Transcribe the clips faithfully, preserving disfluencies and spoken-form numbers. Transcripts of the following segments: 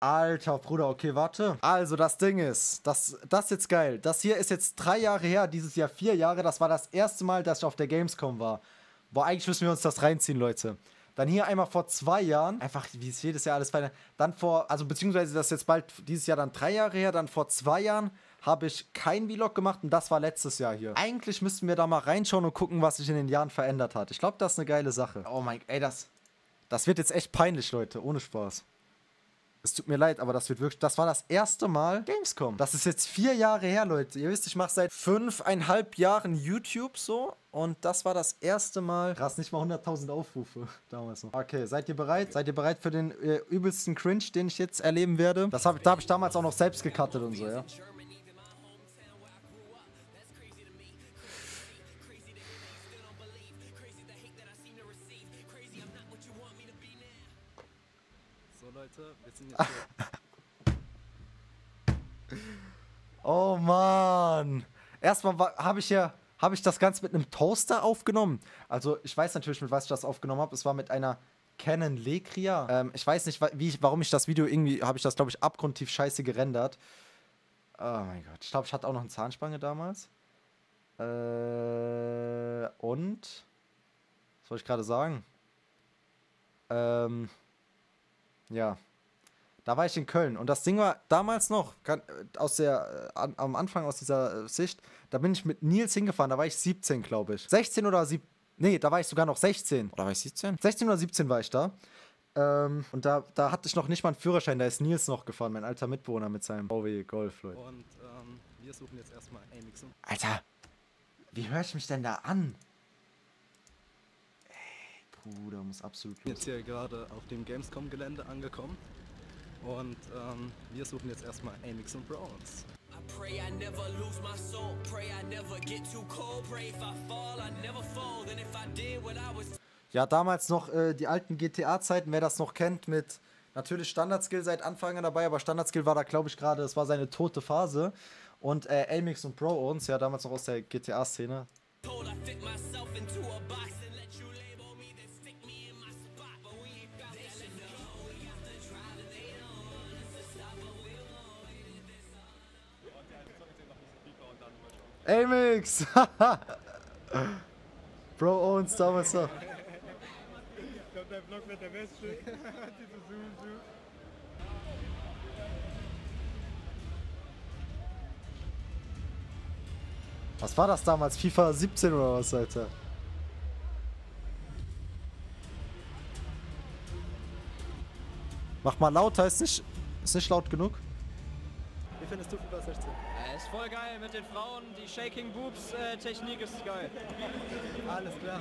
Alter, Bruder, okay, warte. Also, das Ding ist, das, das ist jetzt geil. Das hier ist jetzt drei Jahre her, dieses Jahr vier Jahre. Das war das erste Mal, dass ich auf der Gamescom war. Boah, eigentlich müssen wir uns das reinziehen, Leute. Dann hier einmal vor zwei Jahren. Einfach, wie es jedes Jahr alles weiter. Dann vor, also beziehungsweise das ist jetzt bald dieses Jahr dann drei Jahre her. Dann vor zwei Jahren habe ich kein Vlog gemacht und das war letztes Jahr hier. Eigentlich müssten wir da mal reinschauen und gucken, was sich in den Jahren verändert hat. Ich glaube, das ist eine geile Sache. Oh mein Gott, ey, das, das wird jetzt echt peinlich, Leute. Ohne Spaß. Es tut mir leid, aber das wird wirklich. Das war das erste Mal Gamescom. Das ist jetzt vier Jahre her, Leute. Ihr wisst, ich mache seit fünfeinhalb Jahren YouTube so. Und das war das erste Mal. Krass, nicht mal hunderttausend Aufrufe damals noch. Okay, seid ihr bereit? Seid ihr bereit für den äh, übelsten Cringe, den ich jetzt erleben werde? Das hab, da habe ich damals auch noch selbst gecuttet und so, ja. Oh Mann. Erstmal habe ich ja habe ich das Ganze mit einem Toaster aufgenommen. Also ich weiß natürlich, mit was ich das aufgenommen habe. Es war mit einer Canon Legria. Ähm, ich weiß nicht, wie ich, warum ich das Video irgendwie, habe ich das, glaube ich, abgrundtief scheiße gerendert. Oh mein Gott. Ich glaube, ich hatte auch noch eine Zahnspange damals. Äh, und? Was soll ich gerade sagen? Ähm... Ja, da war ich in Köln und das Ding war damals noch, kann, aus der, äh, an, am Anfang aus dieser äh, Sicht, da bin ich mit Nils hingefahren, da war ich siebzehn, glaube ich. sechzehn oder siebzehn, nee, da war ich sogar noch sechzehn. Oder war ich siebzehn? sechzehn oder siebzehn war ich da. Ähm, und da, da hatte ich noch nicht mal einen Führerschein, da ist Nils noch gefahren, mein alter Mitbewohner mit seinem V W Golf, Leute. Und ähm, wir suchen jetzt erstmal A M G. Alter, wie höre ich mich denn da an? Bruder, muss absolut los. Jetzt hier gerade auf dem Gamescom-Gelände angekommen und ähm, wir suchen jetzt erstmal Amix und Browns. Ja, damals noch äh, die alten G T A-Zeiten, wer das noch kennt, mit natürlich Standard-Skill seit Anfang an dabei, aber Standard-Skill war da, glaube ich, gerade, das war seine tote Phase. Und äh, Amix und Browns, ja, damals noch aus der G T A-Szene. A M G! Bro Owens damals noch. Ich glaube, dein Vlog wird der beste. Was war das damals? FIFA siebzehn oder was, Alter? Mach mal lauter, ist nicht, ist nicht laut genug. Wie findest du FIFA sechzehn? Ja, ist voll geil mit den Frauen, die Shaking Boobs äh, Technik ist geil. Alles klar.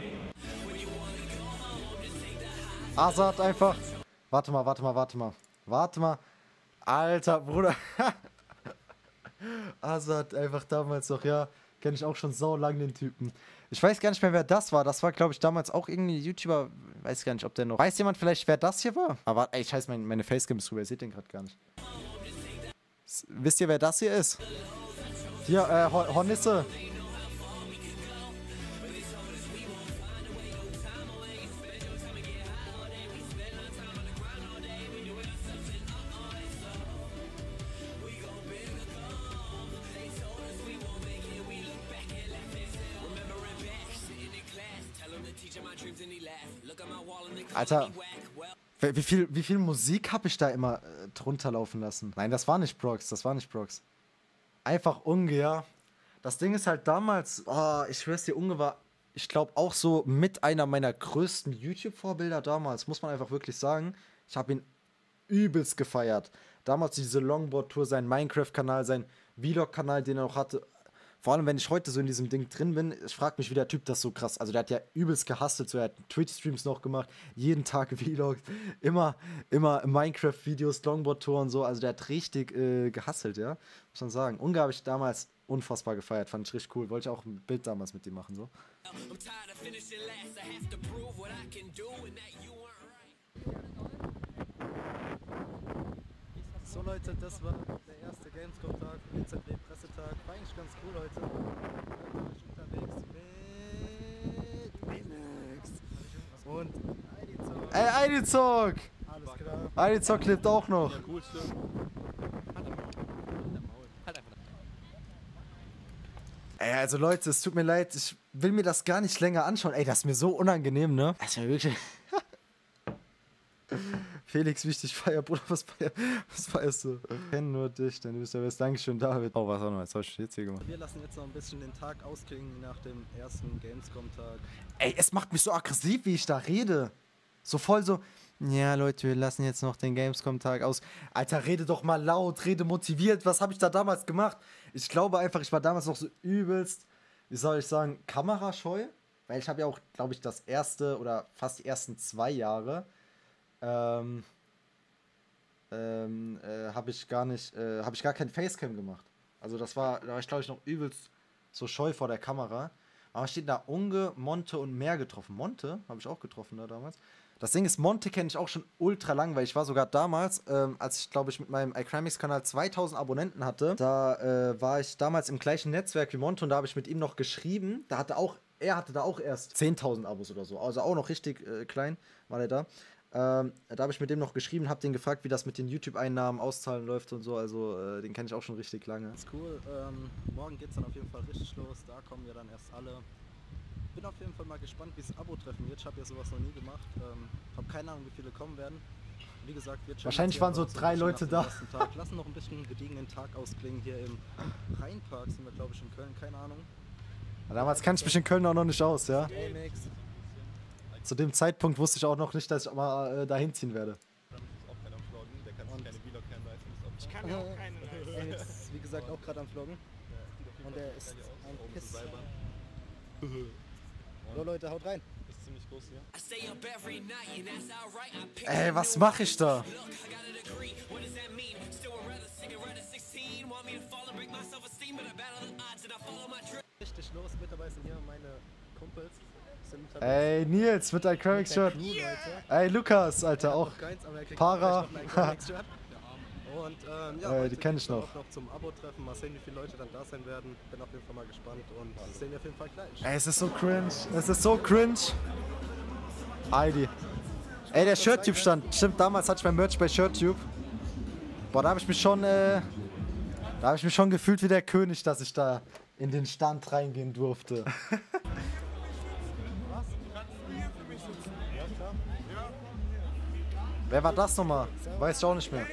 Azad einfach. Warte mal, warte mal, warte mal. Warte mal. Alter, Bruder. Azad einfach damals noch, ja. Kenne ich auch schon sau lang den Typen. Ich weiß gar nicht mehr, wer das war. Das war, glaube ich, damals auch irgendein YouTuber. Weiß gar nicht, ob der noch. Weiß jemand vielleicht, wer das hier war? Aber ey, scheiße, meine, meine Facecam ist drüber. Ihr seht den gerade gar nicht. Wisst ihr, wer das hier ist? Hier, äh, Hornisse. Alter. Wie viel, wie viel Musik habe ich da immer äh, drunter laufen lassen? Nein, das war nicht Brox, das war nicht Brox. Einfach Unge, ja. Das Ding ist halt damals, oh, ich schwör's dir, Unge war, ich glaube, auch so mit einer meiner größten YouTube-Vorbilder damals, muss man einfach wirklich sagen. Ich habe ihn übelst gefeiert. Damals diese Longboard-Tour, sein Minecraft-Kanal, sein Vlog-Kanal, den er auch hatte. Vor allem, wenn ich heute so in diesem Ding drin bin, ich frage mich, wie der Typ das so krass, also der hat ja übelst gehustelt, so, er hat Twitch-Streams noch gemacht, jeden Tag Vlogs, immer, immer Minecraft-Videos, Longboard-Touren, so, also der hat richtig äh, gehustelt, ja, muss man sagen. Unge habe ich damals unfassbar gefeiert, fand ich richtig cool, wollte ich auch ein Bild damals mit ihm machen, so. So Leute, das war der erste Gamescom-Tag, B Z W-Pressetag, war eigentlich ganz cool heute. Da war ich unterwegs mit Linux und I D Z O G. Ey, I D Z O G! Alles klar. Eine Zock lebt auch noch. Ja, cool, stimmt. Ey, also Leute, es tut mir leid, ich will mir das gar nicht länger anschauen. Ey, das ist mir so unangenehm, ne? Das ist mir wirklich... Felix, wichtig, feier, Bruder, was, feier, was feierst du? Ich kenne nur dich, denn du bist der Beste. Dankeschön, David. Oh, was auch noch, jetzt hab ich jetzt hier gemacht. Wir lassen jetzt noch ein bisschen den Tag ausklingen nach dem ersten Gamescom-Tag. Ey, es macht mich so aggressiv, wie ich da rede. So voll so... Ja, Leute, wir lassen jetzt noch den Gamescom-Tag aus. Alter, rede doch mal laut, rede motiviert. Was habe ich da damals gemacht? Ich glaube einfach, ich war damals noch so übelst, wie soll ich sagen, kamerascheu. Weil ich habe ja auch, glaube ich, das erste oder fast die ersten zwei Jahre ähm, ähm, äh, habe ich gar nicht, äh, habe ich gar kein Facecam gemacht. Also das war, da war ich, glaube ich, noch übelst so scheu vor der Kamera. Aber steht da Unge, Monte und mehr getroffen. Monte habe ich auch getroffen da damals. Das Ding ist, Monte kenne ich auch schon ultra lang, weil ich war sogar damals, ähm, als ich glaube ich mit meinem iCrimax-Kanal zweitausend Abonnenten hatte, da äh, war ich damals im gleichen Netzwerk wie Monte und da habe ich mit ihm noch geschrieben. Da hatte auch, er hatte da auch erst zehntausend Abos oder so, also auch noch richtig äh, klein war der da. Ähm, da habe ich mit dem noch geschrieben, habe den gefragt, wie das mit den YouTube-Einnahmen auszahlen läuft und so, also äh, den kenne ich auch schon richtig lange. Das ist cool, ähm, morgen geht's dann auf jeden Fall richtig los, da kommen wir dann erst alle. Ich bin auf jeden Fall mal gespannt, wie es Abo-Treffen wird. Ich habe ja sowas noch nie gemacht. Ähm, habe keine Ahnung, wie viele kommen werden. Wie gesagt, wird schon wahrscheinlich waren so drei Leute da. Tag. Lassen noch ein bisschen gediegenen Tag ausklingen hier im Rheinpark. Sind wir, glaube ich, in Köln. Keine Ahnung. Ja, damals kannte ich mich in Köln auch noch nicht aus, ja? Zu dem Zeitpunkt wusste ich auch noch nicht, dass ich mal äh, dahin ziehen werde. Ich kann mir auch keine leisten. Er ist, wie gesagt, auch gerade am Vloggen. Und er ist ein Piss. So Leute, haut rein. Das ist ziemlich groß hier. Ey, was mache ich da? Richtig los, mit dabei sind hier meine Kumpels. Ey, Nils mit einem iCrimax-Shirt. Ey, Lukas, Alter, auch. Para. Und ähm, ja, äh, die kenne ich noch. noch zum Abo-Treffen. Mal sehen, wie viele Leute dann da sein werden. Bin auf jeden Fall mal gespannt und sehen wir auf jeden Fall gleich. Ey, es ist so cringe. Es ist so cringe. Aldi. Ey, der Shirt-Tube stand. Stimmt, damals hatte ich mein Merch bei Shirt-Tube. Boah, da habe ich mich schon, äh, da habe ich mich schon gefühlt wie der König, dass ich da in den Stand reingehen durfte. Was? Wer war das nochmal? Weiß ich auch nicht mehr.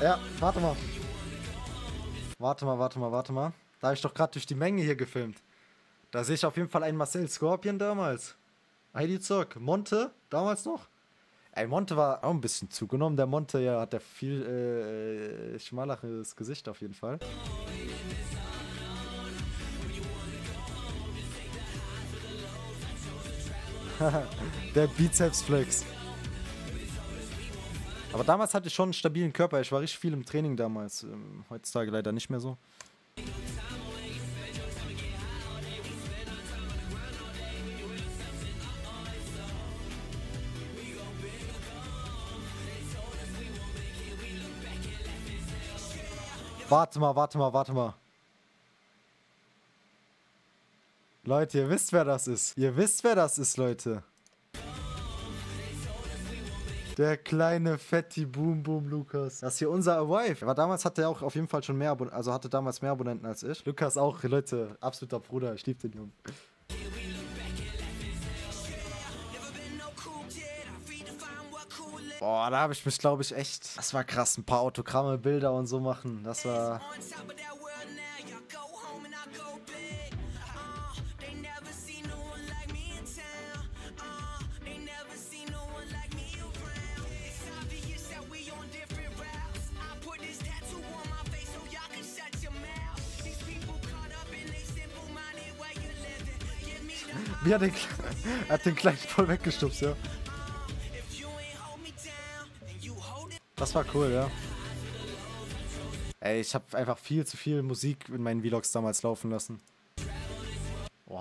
Ja, warte mal. Warte mal, warte mal, warte mal. Da habe ich doch gerade durch die Menge hier gefilmt. Da sehe ich auf jeden Fall einen Marcel Scorpion damals. Heidi Zock. Monte, damals noch. Ey, Monte war auch ein bisschen zugenommen. Der Monte, ja, hat ja viel äh, schmaleres Gesicht auf jeden Fall. Der Bizepsflex. Aber damals hatte ich schon einen stabilen Körper. Ich war richtig viel im Training damals. Ähm, heutzutage leider nicht mehr so. Warte mal, warte mal, warte mal. Leute, ihr wisst, wer das ist. Ihr wisst, wer das ist, Leute. Der kleine Fetti Boom Boom Lukas. Das ist hier unser Wife. Aber damals hatte er auch auf jeden Fall schon mehr Abonnenten, also hatte damals mehr Abonnenten als ich. Lukas auch, Leute, absoluter Bruder, ich lieb den Jungen. Boah, da habe ich mich, glaube ich, echt... Das war krass, ein paar Autogramme, Bilder und so machen. Das war... Wie hat den, hat den Kleinen voll weggestupst, ja. Das war cool, ja. Ey, ich habe einfach viel zu viel Musik in meinen Vlogs damals laufen lassen.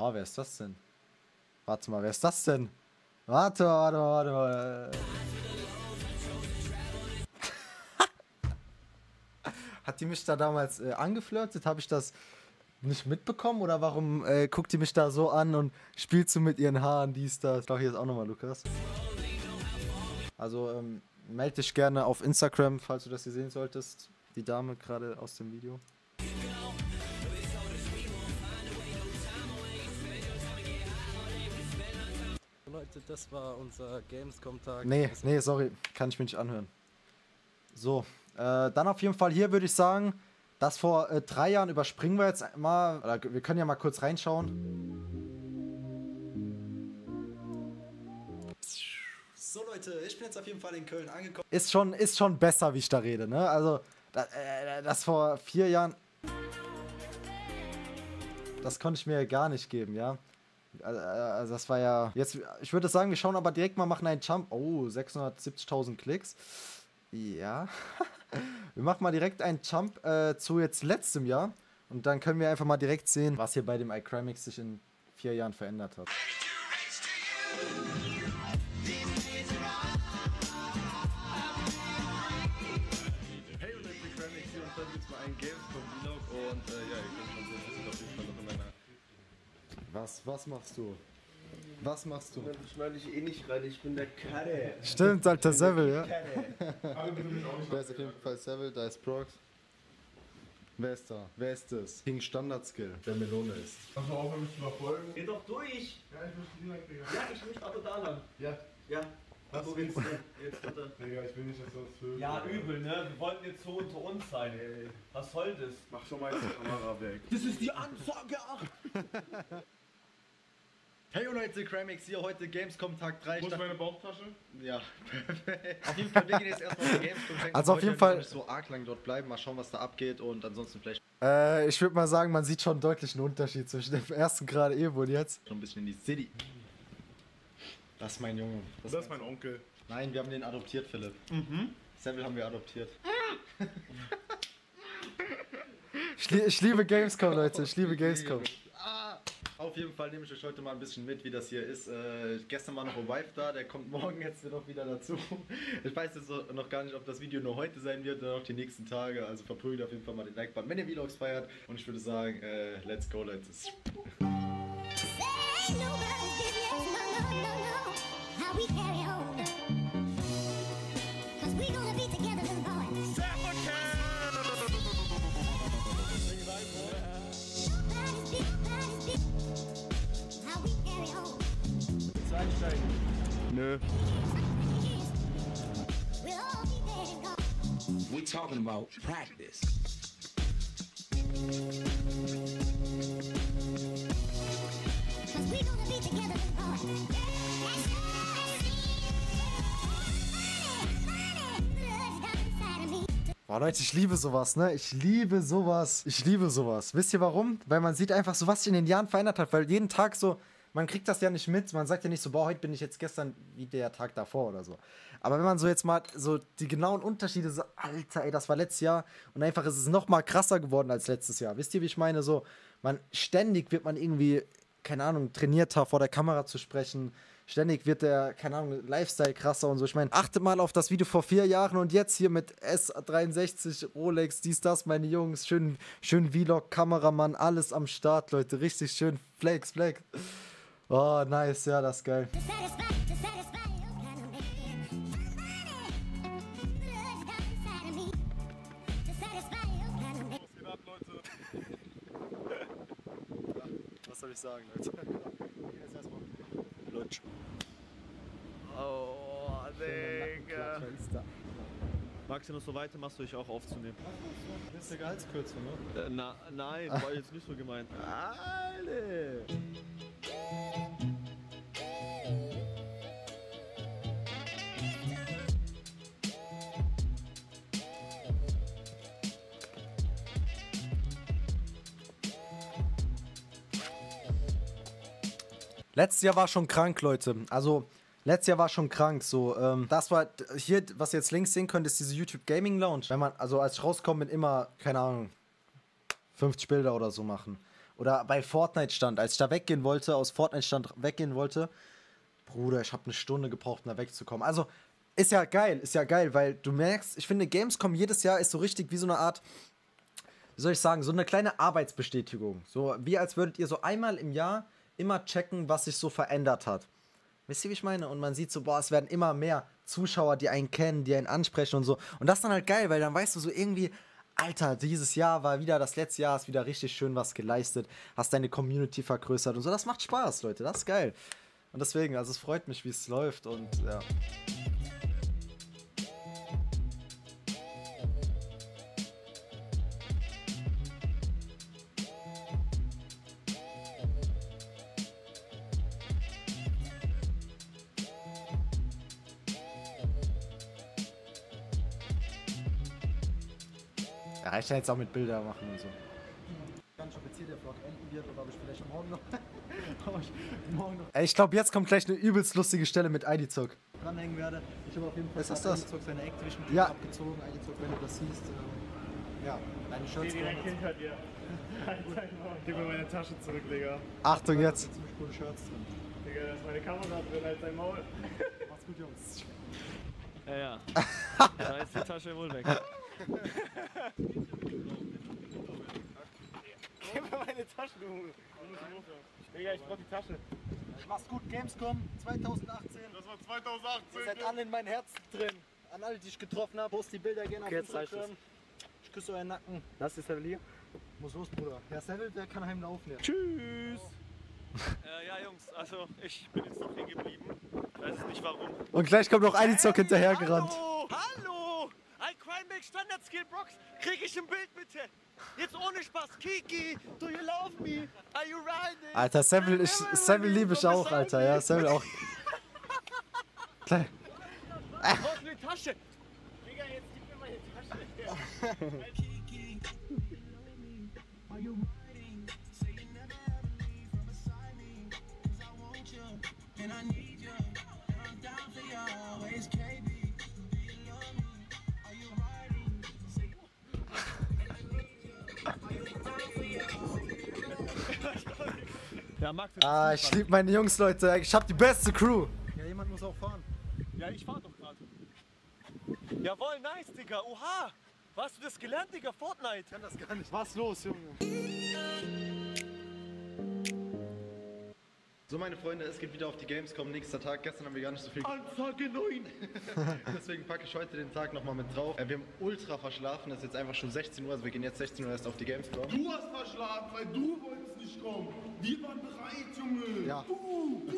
Oh, wer ist das denn? Warte mal, wer ist das denn? Warte, warte, warte, warte. Hat die mich da damals äh, angeflirtet? Habe ich das nicht mitbekommen? Oder warum äh, guckt die mich da so an und spielt so mit ihren Haaren, dies, das? Ich glaube, hier ist auch nochmal Lukas. Also, ähm, meld dich gerne auf Instagram, falls du das hier sehen solltest. Die Dame gerade aus dem Video. Leute, das war unser Gamescom-Tag. Nee, nee, sorry, kann ich mir nicht anhören. So, äh, dann auf jeden Fall hier würde ich sagen, das vor äh, drei Jahren überspringen wir jetzt mal. Oder wir können ja mal kurz reinschauen. So Leute, ich bin jetzt auf jeden Fall in Köln angekommen. Ist schon, ist schon besser, wie ich da rede, ne? Also, das, äh, das vor vier Jahren... Das konnte ich mir gar nicht geben, ja? Also das war ja... Jetzt, ich würde sagen, wir schauen aber direkt mal, machen einen Jump... Oh, sechshundertsiebzigtausend Klicks. Ja. Wir machen mal direkt einen Jump äh, zu jetzt letztem Jahr. Und dann können wir einfach mal direkt sehen, was hier bei dem iCrimax sich in vier Jahren verändert hat. Was, was machst du? Was machst du? Ich schneide dich eh nicht rein, ich bin der Karre. Stimmt, alter Seville, ja. Wer ist auf jeden Fall Seville, da ist Prox. Wer ist da? Wer ist das? King Standard-Skill, der Melone ist. Kannst du aufhören, mich zu verfolgen? Geh doch durch! Ja, ich möchte direkt, Digga. Ja, ich möchte aber da lang. Ja. Ja. Was du willst du? Jetzt bitte. Digga, ich will nicht, dass du das fühlst. Ja, übel, ne? Wir wollten jetzt so unter uns sein, ey. Was soll das? Mach schon mal jetzt die Kamera weg. Das ist die Ansage, ach! Hey Leute, iCrimax hier, heute Gamescom Tag drei. Wo ist meine Bauchtasche? Ja, perfekt. Auf jeden Fall, wir gehen jetzt erstmal auf Gamescom. Also auf jeden Fall nicht so arg lang dort bleiben, mal schauen, was da abgeht und ansonsten vielleicht... Äh, ich würde mal sagen, man sieht schon deutlich einen Unterschied zwischen dem ersten gerade eben und jetzt. Schon ein bisschen in die City. Das ist mein Junge. Das, das ist mein Onkel. Nein, wir haben den adoptiert, Philipp. Mhm. Seville haben wir adoptiert. ich, li ich liebe Gamescom, Leute, ich liebe Gamescom. Auf jeden Fall nehme ich euch heute mal ein bisschen mit, wie das hier ist. Äh, gestern war noch ein Wife da, der kommt morgen jetzt noch wieder dazu. Ich weiß jetzt noch gar nicht, ob das Video nur heute sein wird oder noch die nächsten Tage. Also verprügelt auf jeden Fall mal den Like-Button, wenn ihr Vlogs feiert. Und ich würde sagen, äh, let's go, Leute. Nö. We're talking about practice. Boah Leute, ich liebe sowas, ne? Ich liebe sowas. Ich liebe sowas. Wisst ihr warum? Weil man sieht einfach so, was sich in den Jahren verändert hat, weil jeden Tag so... Man kriegt das ja nicht mit, man sagt ja nicht so, boah, heute bin ich jetzt gestern wie der Tag davor oder so. Aber wenn man so jetzt mal so die genauen Unterschiede so, Alter, ey, das war letztes Jahr und einfach ist es noch mal krasser geworden als letztes Jahr. Wisst ihr, wie ich meine? So, man, ständig wird man irgendwie, keine Ahnung, trainierter vor der Kamera zu sprechen. Ständig wird der, keine Ahnung, Lifestyle krasser und so. Ich meine, achtet mal auf das Video vor vier Jahren und jetzt hier mit S dreiundsechzig, Rolex, dies, das, meine Jungs. Schön, schön Vlog, Kameramann, alles am Start, Leute. Richtig schön, Flex, Flex. Oh, nice, ja, das ist geil. Was geht ab, Leute? Was soll ich sagen, Leute? Jetzt erstmal Lutsch. Oh, Digga. Magst du noch so weiter, machst du dich auch aufzunehmen. Du bist eine Gehaltskürzung, ne? Äh, na, nein, war jetzt nicht so gemeint. Alter! Letztes Jahr war schon krank, Leute. Also, letztes Jahr war schon krank. So, ähm, das war hier, was ihr jetzt links sehen könnt, ist diese YouTube Gaming Lounge. Wenn man, also als ich rauskomme, bin immer, keine Ahnung, fünfzig Bilder oder so machen. Oder bei Fortnite stand, als ich da weggehen wollte, aus Fortnite stand weggehen wollte. Bruder, ich habe eine Stunde gebraucht, um da wegzukommen. Also, ist ja geil, ist ja geil, weil du merkst, ich finde, Gamescom jedes Jahr ist so richtig wie so eine Art, wie soll ich sagen, so eine kleine Arbeitsbestätigung. So wie als würdet ihr so einmal im Jahr immer checken, was sich so verändert hat. Wisst ihr, wie ich meine? Und man sieht so, boah, es werden immer mehr Zuschauer, die einen kennen, die einen ansprechen und so. Und das ist dann halt geil, weil dann weißt du so irgendwie, Alter, dieses Jahr war wieder, das letzte Jahr hast wieder richtig schön was geleistet, hast deine Community vergrößert und so. Das macht Spaß, Leute, das ist geil. Und deswegen, also es freut mich, wie es läuft und ja. Ja, ich kann jetzt auch mit Bildern machen und so. Ganz speziell der Vlog enden wird, aber ich vielleicht morgen noch. morgen noch. Ey, ich glaube, jetzt kommt gleich eine übelst lustige Stelle mit I D-Zock. Dranhängen werde. Ich habe auf jeden Fall I D-Zock seine Eck zwischendurch ja. abgezogen. I D-Zock, wenn du das siehst. Ähm, ja, deine Shirts. Ich stehe direkt hinter dir. Gib mir meine Tasche zurück, Digga. Achtung da jetzt. Da sind ziemlich coole Shirts drin. Digga, da ist meine Kamera drin, halt dein Maul. Mach's gut, Jungs. Ja, ja. Da ist die Tasche wohl weg. Gib mir meine Tasche, du Junge. Digga, ich brauch die Tasche. Mach's gut, Gamescom zwanzig achtzehn. Das war zwanzig achtzehn. Ihr seid alle in meinem Herzen drin. An alle, die ich getroffen habe, post die Bilder gerne auf Instagram. Ich küsse euren Nacken. Lass die Seville hier. Muss los, Bruder. Der Seville, der kann heimlaufen. Ja. Tschüss. Äh, ja, Jungs, also ich bin jetzt noch hier geblieben. Ich weiß nicht warum. Und gleich kommt noch eine Zock hinterhergerannt. Hallo, hallo! iCrimax Standard Skill Box krieg ich im Bild bitte. Jetzt ohne Spaß. Kiki, do you love me? Are you riding? Alter, Seville, ich, Seville liebe ich auch, Alter. Ja, Seville auch. Klein. Brauchst du eine Tasche? Digga, jetzt gib mir meine Tasche. Kiki, are you riding? Say you never ever leave from beside me. Cause I want you and I need you. And I'm down for you always, K B. Ja, Max, ah, ich liebe meine Jungs, Leute. Ich hab die beste Crew. Ja, jemand muss auch fahren. Ja, ich fahr doch gerade. Jawohl, nice, Digga. Oha! Hast du das gelernt, Digga? Fortnite? Ich kann das gar nicht. Was los, Junge? So, meine Freunde, es geht wieder auf die Gamescom, nächster Tag. Gestern haben wir gar nicht so viel... Anzeige neun! Deswegen packe ich heute den Tag nochmal mit drauf. Wir haben ultra verschlafen, es ist jetzt einfach schon sechzehn Uhr, also wir gehen jetzt sechzehn Uhr erst auf die Gamescom. Du hast verschlafen, weil du wolltest nicht kommen. Wir waren bereit, Junge! Ja. Du, du.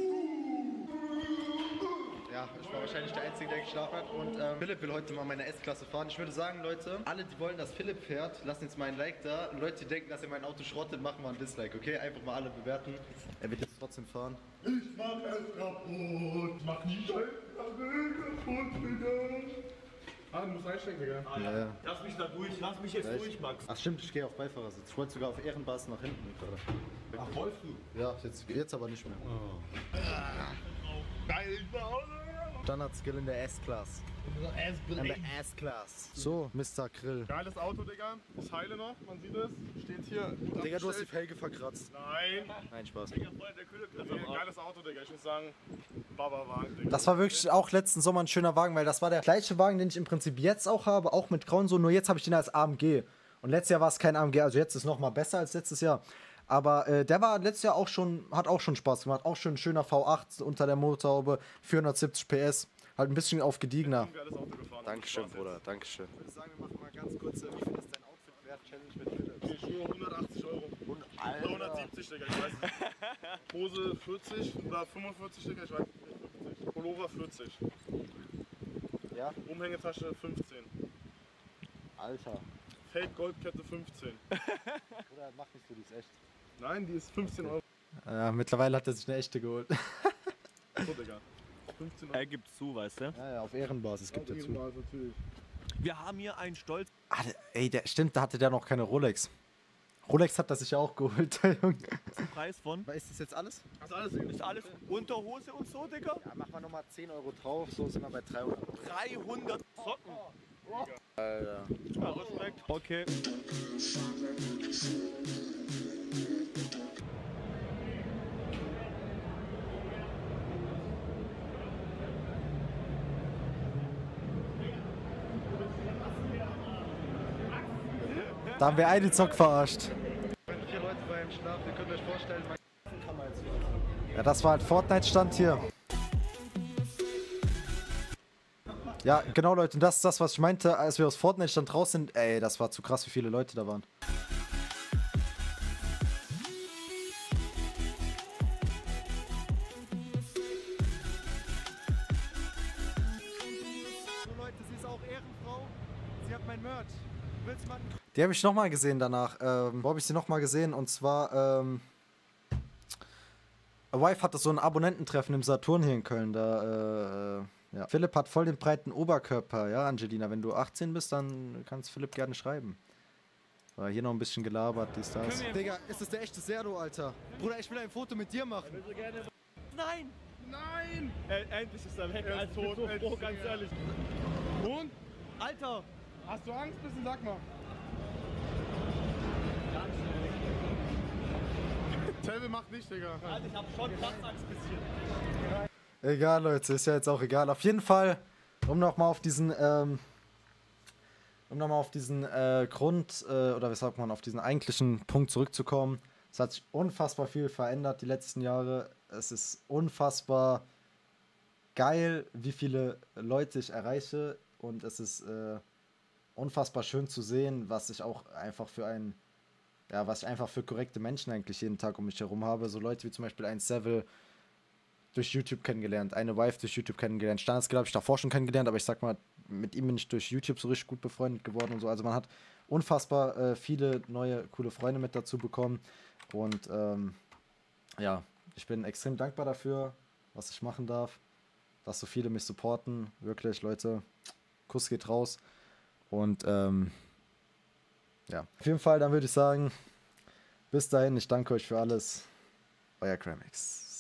Ja, ich war wahrscheinlich der Einzige, der geschlafen hat. Und ähm, Philipp will heute mal meine S-Klasse fahren. Ich würde sagen, Leute, alle, die wollen, dass Philipp fährt, lassen jetzt mal ein Like da. Und Leute, die denken, dass er mein Auto schrottet, machen mal ein Dislike, okay? Einfach mal alle bewerten. Er wird jetzt trotzdem fahren. Ich mach es kaputt. Ich mach die Scheiße kaputt, Digga. Ah, du musst einsteigen, Digga. Ah, ja. Ja, ja. Lass mich da durch. Lass mich jetzt ja, durch, Max. Ach stimmt, ich gehe auf Beifahrersitz. Ich wollte sogar auf Ehrenbasis nach hinten gerade. Ach, wolltest du? Ja, jetzt, jetzt aber nicht mehr. Oh. Geil, ich Standard-Skill in der S-Class. In der S-Class. So, Mister Grill. Geiles Auto, Digga. Ist heile noch, man sieht es. Steht hier. Digga, du hast die Felge verkratzt. Nein. Nein, Spaß. Digga, voll der Kühle. Geiles Auto, Digga. Ich muss sagen, Baba-Wagen, Digga. Das war wirklich auch letzten Sommer ein schöner Wagen, weil das war der gleiche Wagen, den ich im Prinzip jetzt auch habe, auch mit grauen so. Nur jetzt habe ich den als A M G. Und letztes Jahr war es kein A M G, also jetzt ist es nochmal besser als letztes Jahr. Aber äh, der war letztes Jahr auch schon, hat auch schon Spaß gemacht. Auch schon ein schöner V acht unter der Motorhaube, vierhundertsiebzig P S. Halt ein bisschen aufgediegener. Dankeschön, Bruder, dankeschön. Ich würde sagen, wir machen mal ganz kurz, wie viel ist dein Outfit-Wert-Challenge mit Philipp? Okay, Schuhe hundertachtzig Euro. Alter. hundertsiebzig, Digga, ich weiß nicht. Hose vierzig oder fünfundvierzig, Digga, ich weiß nicht. Pullover vierzig. Ja? Umhängetasche fünfzehn. Alter. Fake Goldkette fünfzehn. Bruder, mach nicht so, die ist echt. Nein, die ist fünfzehn Euro. Ja, mittlerweile hat er sich eine echte geholt. So, Digga. fünfzehn Euro. Er gibt zu, weißt du? Ja, ja, auf Ehrenbasis gibt er zu. Natürlich. Wir haben hier einen Stolz. Ah, ey, der, stimmt, da hatte der noch keine Rolex. Rolex hat das sich ja auch geholt, der Junge. Was ist der Preis von? Ist das jetzt alles? Ist alles, ist alles Unterhose und so, Digga? Ja, machen wir nochmal zehn Euro drauf, so sind wir bei dreihundert Euro. dreihundert Socken! Oh. Alter. Ja, Respekt. Okay. Da haben wir einen Zock verarscht. Ja, das war halt Fortnite-Stand hier. Ja, genau, Leute, das ist das, was ich meinte, als wir aus Fortnite stand raus sind. Ey, das war zu krass, wie viele Leute da waren. So, Leute, sie ist auch Ehrenfrau. Sie hat mein Merch. Willst du mal... Die habe ich nochmal gesehen danach. Ähm, wo habe ich sie nochmal gesehen? Und zwar, ähm... Wife hatte so ein Abonnententreffen im Saturn hier in Köln. Da, äh... Ja. Philipp hat voll den breiten Oberkörper, ja, Angelina. Wenn du achtzehn bist, dann kannst Philipp gerne schreiben. War hier noch ein bisschen gelabert, dies, das. Digga, ist das der echte Serdo, Alter? Bruder, ich will ein Foto mit dir machen. Nein! Nein! Äh, endlich ist er weg, er ist tot, so froh, ganz ehrlich. Und? Alter! Hast du Angst ein bisschen? Sag mal. Ganz ehrlich. Telve macht nicht, Digga. Alter, ich hab schon Platzangst ein bisschen. Egal, Leute, ist ja jetzt auch egal. Auf jeden Fall, um nochmal auf diesen, ähm, um nochmal auf diesen äh, Grund, äh, oder weshalb man auf diesen eigentlichen Punkt zurückzukommen. Es hat sich unfassbar viel verändert die letzten Jahre. Es ist unfassbar geil, wie viele Leute ich erreiche. Und es ist äh, unfassbar schön zu sehen, was ich auch einfach für einen, ja, was ich einfach für korrekte Menschen eigentlich jeden Tag um mich herum habe. So Leute wie zum Beispiel ein Seville durch YouTube kennengelernt, eine Wife durch YouTube kennengelernt, Standardscale habe ich davor schon kennengelernt, aber ich sag mal, mit ihm bin ich durch YouTube so richtig gut befreundet geworden und so. Also man hat unfassbar äh, viele neue, coole Freunde mit dazu bekommen und ähm, ja, ich bin extrem dankbar dafür, was ich machen darf, dass so viele mich supporten, wirklich, Leute, Kuss geht raus und ähm, ja, auf jeden Fall, dann würde ich sagen, bis dahin, ich danke euch für alles, euer iCrimax.